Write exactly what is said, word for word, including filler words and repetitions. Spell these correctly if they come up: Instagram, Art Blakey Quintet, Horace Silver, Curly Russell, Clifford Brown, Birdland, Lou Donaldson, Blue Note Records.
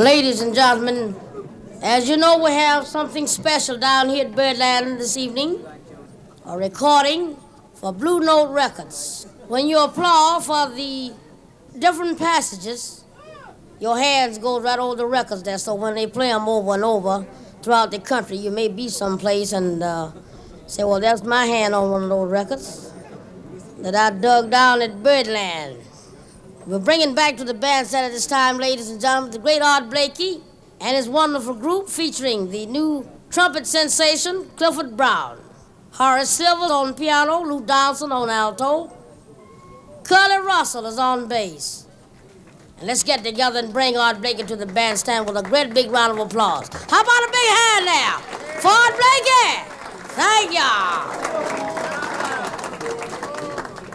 Ladies and gentlemen, as you know, we have something special down here at Birdland this evening, a recording for Blue Note Records. When you applaud for the different passages, your hands go right over the records there, so when they play them over and over throughout the country, you may be someplace and uh, say, well, that's my hand on one of those records that I dug down at Birdland. We're bringing back to the bandstand at this time, ladies and gentlemen, the great Art Blakey and his wonderful group featuring the new trumpet sensation, Clifford Brown. Horace Silver on piano, Lou Donaldson on alto, Curly Russell is on bass. And let's get together and bring Art Blakey to the bandstand with a great big round of applause. How about a big hand now for Art Blakey? Thank y'all.